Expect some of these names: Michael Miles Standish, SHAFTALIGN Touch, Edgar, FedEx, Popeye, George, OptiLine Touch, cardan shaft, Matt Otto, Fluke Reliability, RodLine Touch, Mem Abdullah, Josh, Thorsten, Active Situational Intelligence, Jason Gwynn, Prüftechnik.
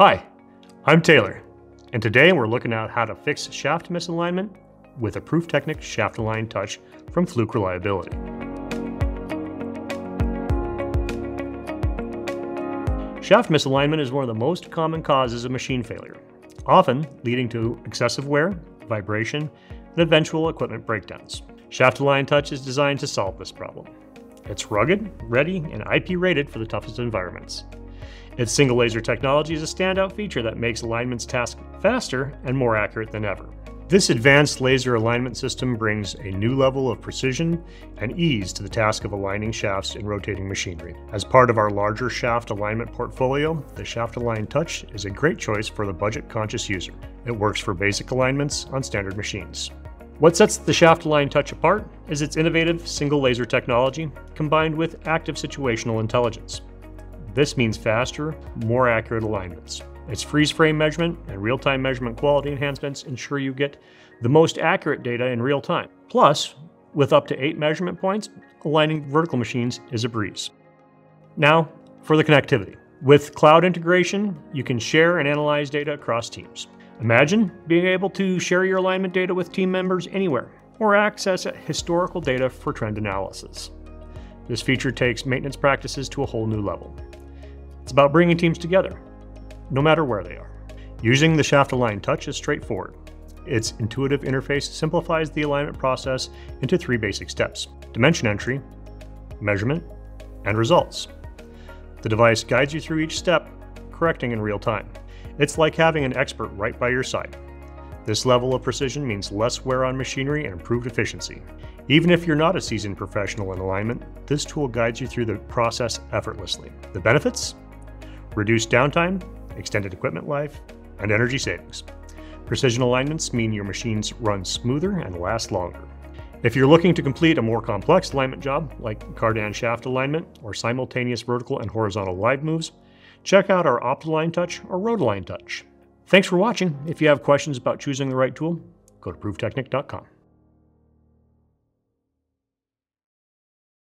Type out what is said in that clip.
Hi, I'm Taylor, and today we're looking at how to fix shaft misalignment with a Prüftechnik SHAFTALIGN Touch from Fluke Reliability. Shaft misalignment is one of the most common causes of machine failure, often leading to excessive wear, vibration, and eventual equipment breakdowns. SHAFTALIGN Touch is designed to solve this problem. It's rugged, ready, and IP rated for the toughest environments. Its single laser technology is a standout feature that makes alignment's task faster and more accurate than ever. This advanced laser alignment system brings a new level of precision and ease to the task of aligning shafts in rotating machinery. As part of our larger shaft alignment portfolio, the SHAFTALIGN Touch is a great choice for the budget-conscious user. It works for basic alignments on standard machines. What sets the SHAFTALIGN Touch apart is its innovative single laser technology combined with active situational intelligence. This means faster, more accurate alignments. Its freeze frame measurement and real-time measurement quality enhancements ensure you get the most accurate data in real time. Plus, with up to 8 measurement points, aligning vertical machines is a breeze. Now, for the connectivity. With cloud integration, you can share and analyze data across teams. Imagine being able to share your alignment data with team members anywhere, or access historical data for trend analysis. This feature takes maintenance practices to a whole new level. It's about bringing teams together, no matter where they are. Using the SHAFTALIGN Touch is straightforward. Its intuitive interface simplifies the alignment process into 3 basic steps: dimension entry, measurement, and results. The device guides you through each step, correcting in real time. It's like having an expert right by your side. This level of precision means less wear on machinery and improved efficiency. Even if you're not a seasoned professional in alignment, this tool guides you through the process effortlessly. The benefits? Reduced downtime, extended equipment life, and energy savings. Precision alignments mean your machines run smoother and last longer. If you're looking to complete a more complex alignment job, like cardan shaft alignment or simultaneous vertical and horizontal live moves, check out our OptiLine Touch or RodLine Touch. Thanks for watching. If you have questions about choosing the right tool, go to prüftechnik.com.